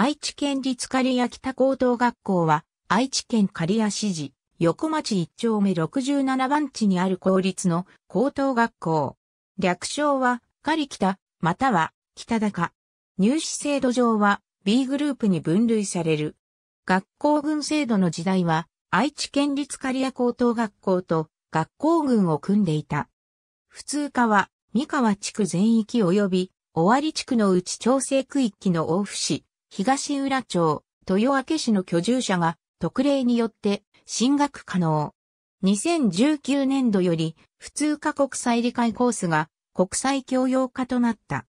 愛知県立刈谷北高等学校は、愛知県刈谷市寺横町1丁目67番地にある公立の高等学校。略称は、刈北、または、北高。入試制度上は、B グループに分類される。学校群制度の時代は、愛知県立刈谷高等学校と学校群を組んでいた。普通科は、三河地区全域及び、尾張地区のうち調整区域の大府市。東浦町、豊明市の居住者が特例によって進学可能。2019年度より普通科国際理解コースが国際教養科となった。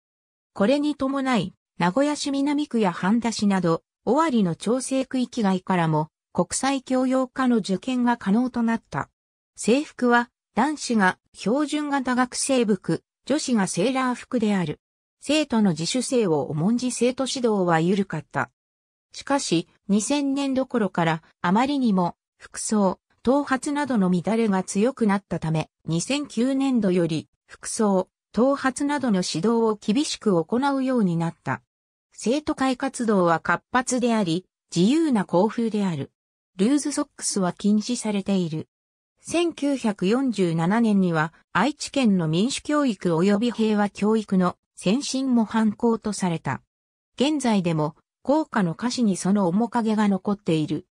これに伴い、名古屋市南区や半田市など、尾張の調整区域外からも国際教養科の受験が可能となった。制服は男子が標準型学生服、女子がセーラー服である。生徒の自主性を重んじ生徒指導は緩かった。しかし、2000年度頃からあまりにも服装、頭髪などの乱れが強くなったため、2009年度より服装、頭髪などの指導を厳しく行うようになった。生徒会活動は活発であり、自由な校風である。ルーズソックスは禁止されている。1947年には愛知県の民主教育及び平和教育の先進も犯行とされた。現在でも、校歌の歌詞にその面影が残っている。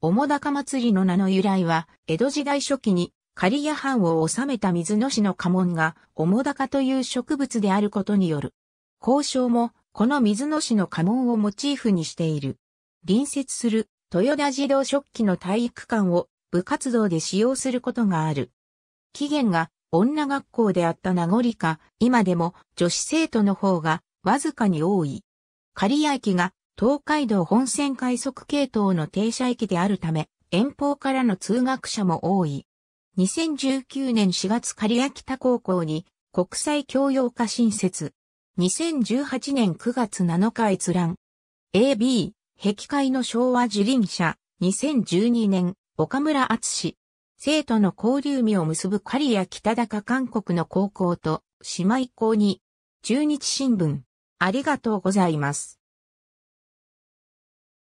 澤瀉祭りの名の由来は、江戸時代初期に、刈谷藩を治めた水野氏の家紋が、澤瀉という植物であることによる。校章も、この水野氏の家紋をモチーフにしている。隣接する、豊田児童食器の体育館を、部活動で使用することがある。起源が、女学校であった名残か、今でも女子生徒の方がわずかに多い。刈谷駅が東海道本線快速系統の停車駅であるため、遠方からの通学者も多い。2019年4月刈谷北高校に国際教養科新設。2018年9月7日閲覧。AB、壁界の昭和樹林社。2012年、岡村敦。生徒の交流網を結ぶ刈谷北高韓国の高校と姉妹校に、中日新聞、ありがとうございます。